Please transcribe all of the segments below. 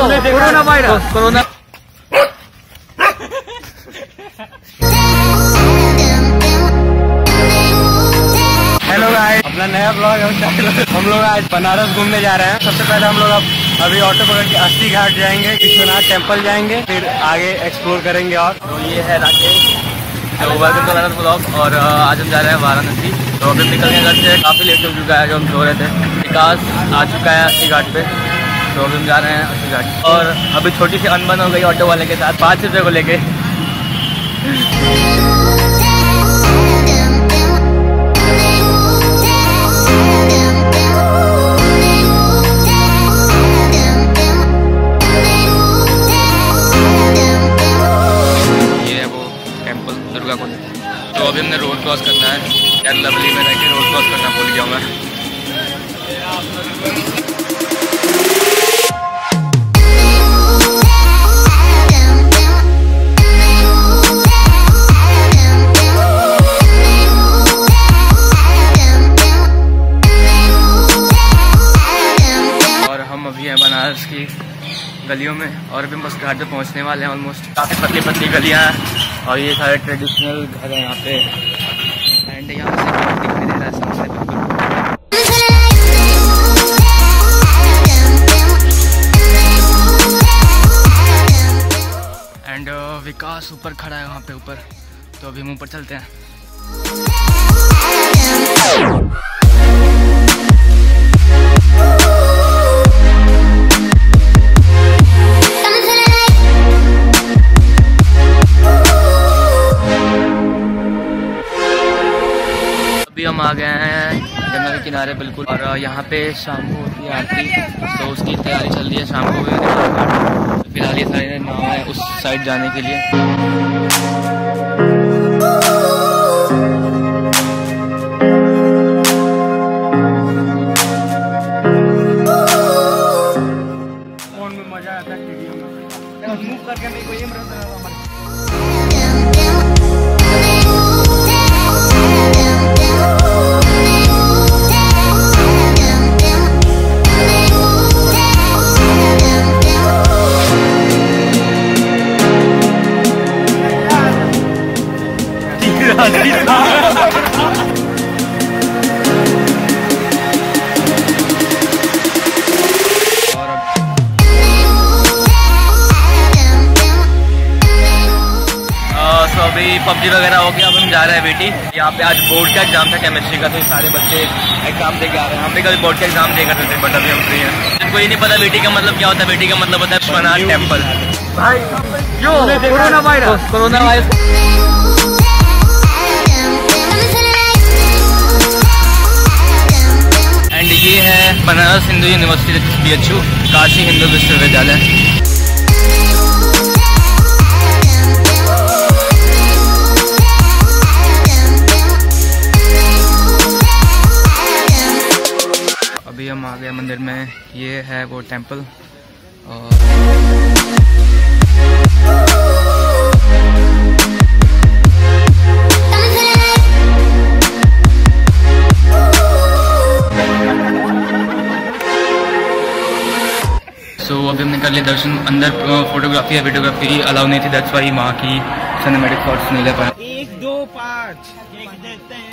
Corona virus corona hello guys, अपना नया blog हम लोग आज बनारस घूमने जा रहे हैं। सबसे पहले हम लोग अभी ऑटो पकड़ के अस्सी घाट जाएंगे, विश्वनाथ टेम्पल जाएंगे, फिर आगे एक्सप्लोर करेंगे। और तो ये है Rakesh, welcome to Banaras blog. और आज हम जा रहे हैं वाराणसी। तो अभी निकल के घर से काफ़ी लेट हो चुका है, जो हम सो रहे थे। विकास आ चुका है अस्सी घाट पे, तो हम जा रहे हैं अस्सी घाट। और अभी छोटी सी अनबन हो गई ऑटो वाले के साथ, 5 रुपये को लेके। ये है वो टेम्पल दुर्गा कुंड। तो अभी हमने रोड क्रॉस करना है यार, लवली में रह के रोड क्रॉस करना भूल गया मैं। बनारस की गलियों में, और अभी बस घाट पे पहुंचने वाले हैं। ऑलमोस्ट काफ़ी पतली पतली गलियां हैं, और ये सारे ट्रेडिशनल घर हैं यहाँ पे। एंड यहाँ से दिखाई दे रहा है सबसे बिल्कुल। एंड विकास ऊपर खड़ा है वहाँ पे ऊपर, तो अभी हम ऊपर चलते हैं। हम आ गए हैं जंगल के किनारे बिल्कुल, और यहाँ पे शाम को होती है आरती, तो उसकी तैयारी चल रही है। शाम को फिलहाल ये सारे नाव है उस साइड जाने के लिए। फोन में मजा आता है मूव करके, मेरे को ये PUBG वगैरह हो गया। अब हम जा रहे हैं बेटी, यहाँ पे आज बोर्ड का एग्जाम था केमिस्ट्री का, तो सारे बच्चे एग्जाम दे के आ रहे हैं। हम भी कभी बोर्ड का एग्जाम दे करते थे, बट अभी हम फ्री हैं। जिनको ये नहीं पता बेटी का मतलब क्या होता है, बेटी का मतलब होता है विश्वनाथ टेम्पल। भाई यो corona virus corona virus. And ये है बनारस हिंदू यूनिवर्सिटी PHU, काशी हिंदू विश्वविद्यालय। हम आ गए मंदिर में, ये है वो टेम्पल। और सो अभी हमने कर लिए दर्शन। अंदर फोटोग्राफी या वीडियोग्राफी अलाउ नहीं थी, दैट्स व्हाई वहाँ की सिनेमैटिक शॉट्स नहीं ले पाए। 1 2 5 देखते हैं।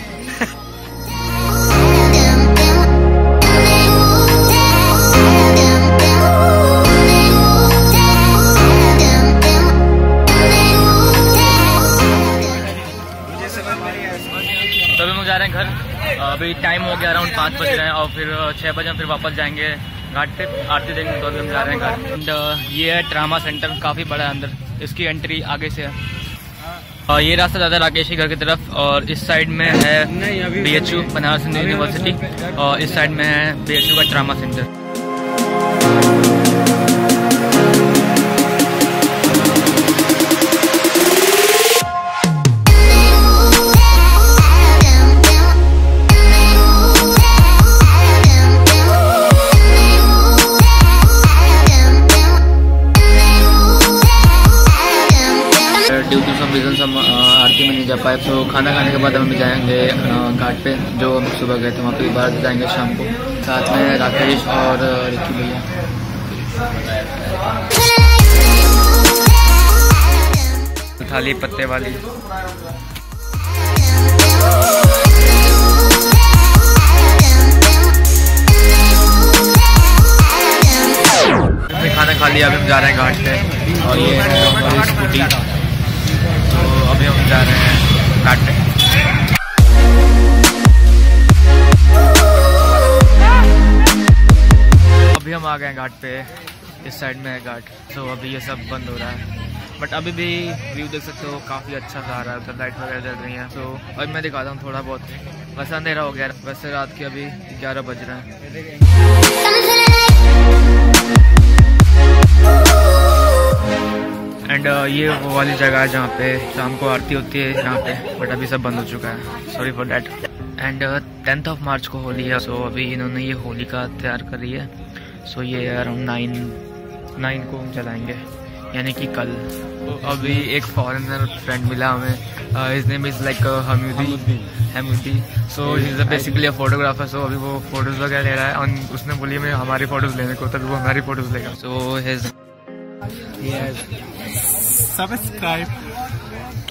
घर अभी टाइम हो गया अराउंड 5 बज रहे हैं, और फिर 6 बजे हम फिर वापस जाएंगे घाट पे आरती देखने। तो हम जा रहे हैं घाट। एंड ये है ट्रामा सेंटर, काफ़ी बड़ा है अंदर, इसकी एंट्री आगे से है। और ये रास्ता ज़्यादा राकेश के घर की तरफ, और इस साइड में है PHU बनारस हिंदू यूनिवर्सिटी, और इस साइड में है PHU का ट्रामा सेंटर। आरती में नहीं जा पाए, तो खाना खाने के बाद हम जाएंगे घाट पे, जो हम सुबह गए थे वहाँ पे। 12 बजे जाएंगे शाम को, साथ में राकेश और रिकी भैया। थाली पत्ते वाली। खाना खा लिया, अभी हम जा रहे हैं घाट पे और ये है हमारी स्कूटी, तो अभी हम जा रहे हैं घाट पे। अभी हम आ गए हैं घाट पे, इस साइड में है घाट। तो अभी ये सब बंद हो रहा है बट अभी भी व्यू देख सकते हो, काफ़ी अच्छा सा आ रहा है। उधर लाइट वगैरह जल रही है। तो अभी मैं दिखाता हूँ थोड़ा बहुत। वैसे अंधेरा हो गया, वैसे रात के अभी 11 बज रहे हैं। एंड ये वो वाली जगह है जहाँ पे शाम को आरती होती है यहाँ पे, बट अभी सब बंद हो चुका है, sorry for that. And 10th of March को होली है। सो अभी इन्होंने ये होली का तैयार करी है। सो ये अराउंड 9 को हम जलाएँगे, यानी कि कल। अभी एक फॉरेनर फ्रेंड मिला हमें, हिज नेम इज़ लाइक हमुथी। So he is basically a photographer. So अभी वो फोटोज़ वगैरह ले रहा है और उसने बोली मैं हमारी फ़ोटोज़ लेने को, तभी वो हमारी फ़ोटोज़ लेगा। So his subscribe,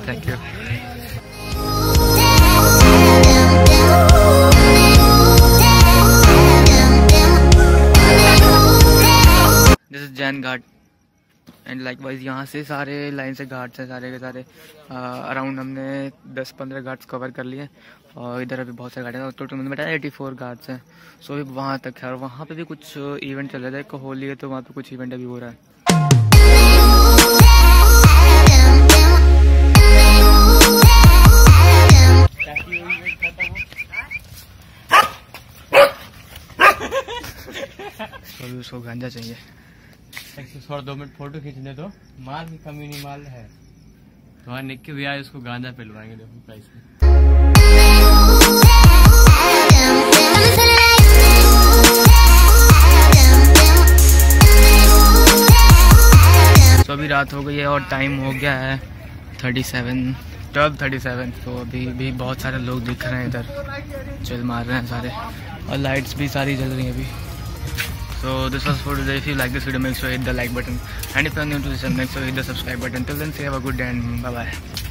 thank you. This is Jain Ghat. And likewise यहाँ से सारे लाइन से घाट्स हैं, सारे के सारे अराउंड हमने 10-15 घाट्स कवर कर लिए। और इधर अभी बहुत सारे घाट हैं, टोटल मैंने बताया 84 घाट्स हैं। सो अभी वहाँ तक है और वहाँ पे भी कुछ इवेंट चल रहा है, होली है तो वहाँ पे कुछ इवेंट अभी हो रहा है। अभी उसको गांजा चाहिए। 102 मिनट फोटो खींचने दो, माल की कमी नहीं, माल है। तो निक के भी आए, उसको गांजा पिलवाएंगे। देखो प्राइस में। तो अभी रात हो गई है और टाइम हो गया है 12:37। तो अभी भी बहुत सारे लोग दिख रहे हैं इधर, चिल मार रहे हैं सारे और लाइट्स भी सारी जल रही हैं अभी। So this was for today. If you like this video, make sure you hit the like button. And if you are new to this channel, make sure you hit the subscribe button. Till then, say have a good day and bye bye.